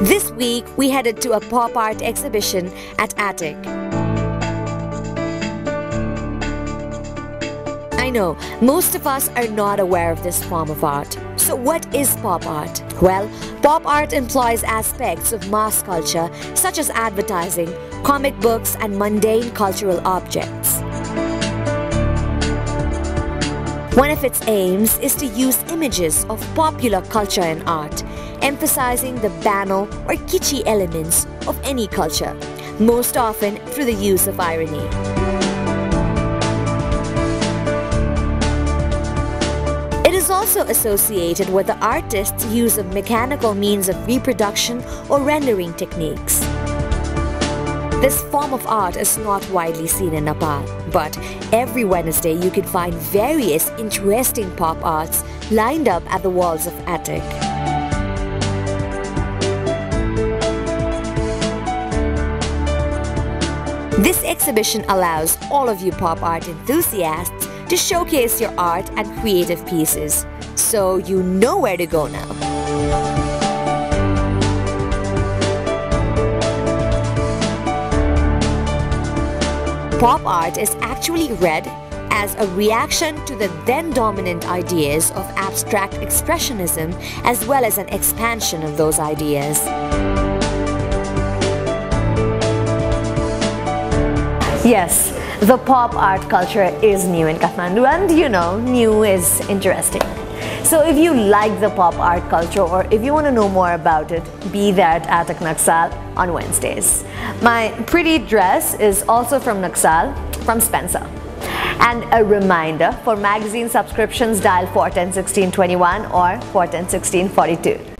This week, we headed to a pop art exhibition at Attic. I know, most of us are not aware of this form of art. So what is pop art? Well, pop art employs aspects of mass culture such as advertising, comic books and mundane cultural objects. One of its aims is to use images of popular culture and art, emphasizing the banal or kitschy elements of any culture, most often through the use of irony. It is also associated with the artist's use of mechanical means of reproduction or rendering techniques. This form of art is not widely seen in Nepal, but every Wednesday you can find various interesting pop arts lined up at the walls of Attic. This exhibition allows all of you pop art enthusiasts to showcase your art and creative pieces, so you know where to go now. Pop art is actually read as a reaction to the then-dominant ideas of abstract expressionism as well as an expansion of those ideas. Yes, the pop art culture is new in Kathmandu, and you know, new is interesting. So if you like the pop art culture or if you want to know more about it, be there at Attic Naksal on Wednesdays. My pretty dress is also from Naksal, from Spencer. And a reminder, for magazine subscriptions, dial 410 1621 or 410 1642.